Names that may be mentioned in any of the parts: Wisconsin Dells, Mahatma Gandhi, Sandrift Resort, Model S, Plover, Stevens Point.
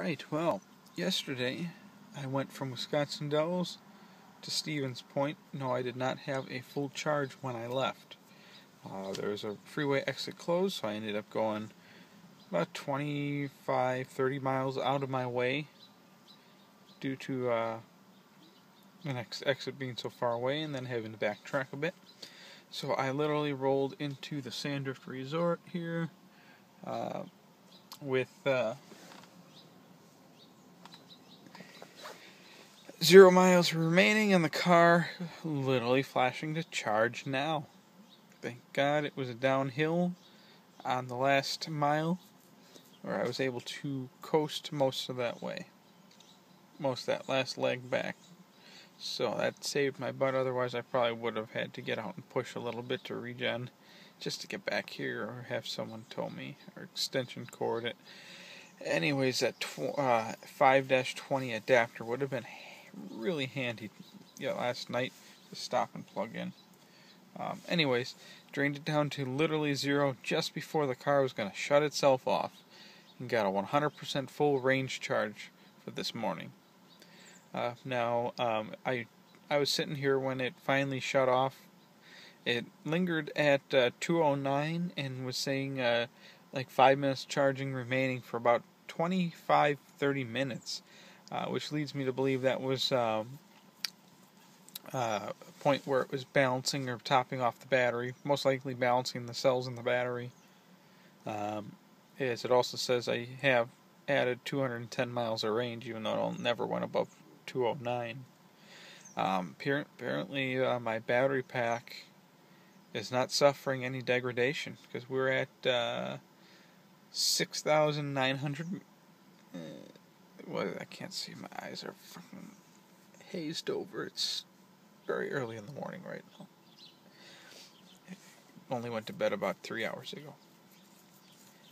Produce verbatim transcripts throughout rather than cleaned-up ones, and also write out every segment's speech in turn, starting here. Alright, well, yesterday I went from Wisconsin Dells to Stevens Point. No, I did not have a full charge when I left. Uh, there was a freeway exit closed, so I ended up going about twenty-five, thirty miles out of my way due to uh, the next exit being so far away and then having to backtrack a bit. So I literally rolled into the Sandrift Resort here uh, with uh, zero miles remaining and the car literally flashing to charge now. Thank God it was a downhill on the last mile where I was able to coast most of that way. Most of that last leg back. So that saved my butt, otherwise I probably would have had to get out and push a little bit to regen just to get back here or have someone tow me or extension cord it. Anyways, that tw uh, five dash twenty adapter would have been really handy yeah, last night to stop and plug in. Um, anyways, drained it down to literally zero just before the car was going to shut itself off and got a one hundred percent full range charge for this morning. Uh, now, um, I I was sitting here when it finally shut off. It lingered at uh, two oh nine and was saying uh, like five minutes charging remaining for about twenty-five, thirty minutes, uh, which leads me to believe that was um, uh, a point where it was balancing or topping off the battery, most likely balancing the cells in the battery. Um, as it also says, I have added two hundred ten miles of range, even though it never went above two oh nine. Um, apparently, uh, my battery pack is not suffering any degradation because we're at uh, six thousand nine hundred. Uh, well, I can't see. My eyes are fucking hazed over. It's very early in the morning right now. I only went to bed about three hours ago.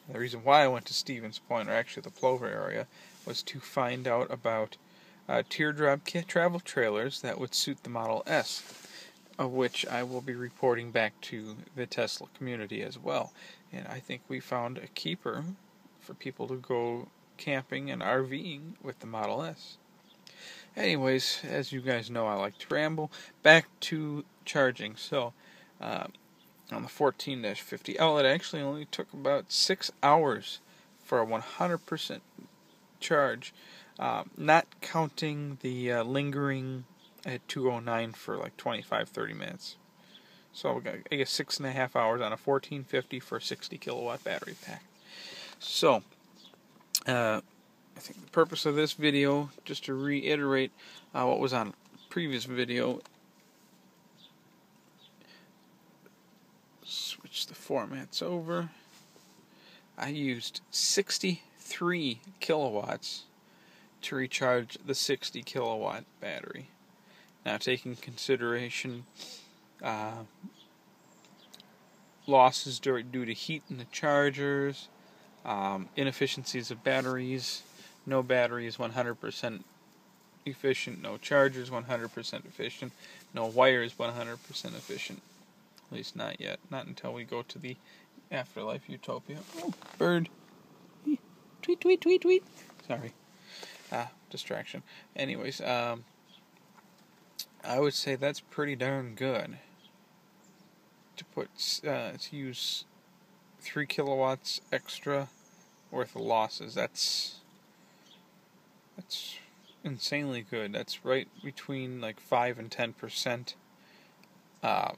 And the reason why I went to Stevens Point, or actually the Plover area, was to find out about Uh, teardrop kit travel trailers that would suit the Model S, of which I will be reporting back to the Tesla community as well. And I think we found a keeper for people to go camping and RVing with the Model S. Anyways, as you guys know, I like to ramble. Back to charging. So, uh, on the fourteen dash fifty outlet, it actually only took about six hours for a one hundred percent charge. Um, not counting the uh, lingering at two oh nine for like twenty-five, thirty minutes. So we got, I guess, six and a half hours on a fourteen fifty for a sixty kilowatt battery pack. So, uh, I think the purpose of this video, just to reiterate uh, what was on previous video, switch the formats over. I used sixty-three kilowatts to recharge the sixty kilowatt battery. Now, taking consideration uh, losses due to heat in the chargers, um, inefficiencies of batteries, no batteries one hundred percent efficient, no chargers one hundred percent efficient, no wires one hundred percent efficient, at least not yet, not until we go to the afterlife utopia. Oh, bird. Tweet, tweet, tweet, tweet. Sorry. Ah, distraction. Anyways, um, I would say that's pretty darn good to put uh, to use three kilowatts extra worth of losses. That's that's insanely good. That's right between like five and ten percent uh,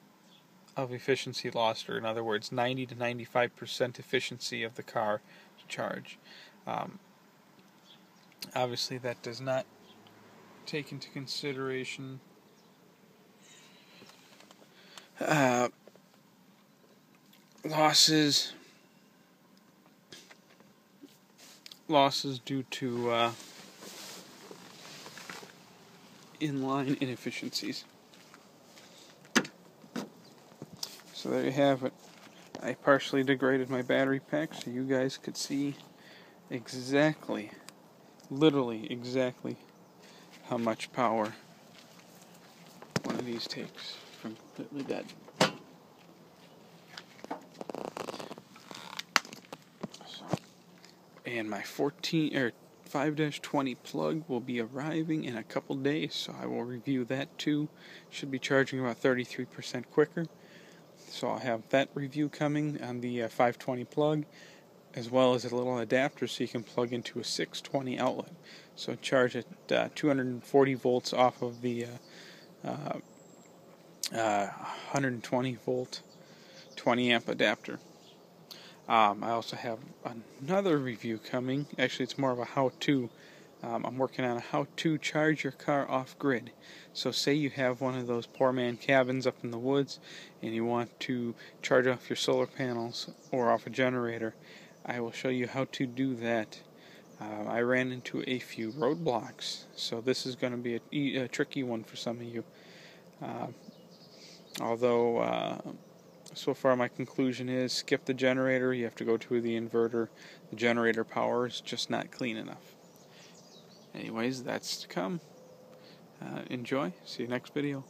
of efficiency lost, or in other words, ninety to ninety-five percent efficiency of the car to charge. Um, Obviously, that does not take into consideration uh, losses losses due to uh, inline inefficiencies. So there you have it. I partially degraded my battery pack so you guys could see exactly Literally, exactly how much power one of these takes from completely dead. So, and my fourteen or five dash twenty plug will be arriving in a couple days, so I will review that too. Should be charging about thirty-three percent quicker, so I'll have that review coming on the uh, five twenty plug, as well as a little adapter so you can plug into a six twenty outlet. So charge at uh, two hundred forty volts off of the uh, uh, uh, one hundred twenty volt twenty amp adapter. Um, I also have another review coming. Actually, it's more of a how-to. Um, I'm working on a how-to charge your car off-grid. So say you have one of those poor man cabins up in the woods and you want to charge off your solar panels or off a generator. I will show you how to do that. Uh, I ran into a few roadblocks, so this is going to be a, a tricky one for some of you. Uh, although... Uh, So far my conclusion is skip the generator, you have to go to the inverter. The generator power is just not clean enough. Anyways, that's to come. Uh, enjoy, see you next video.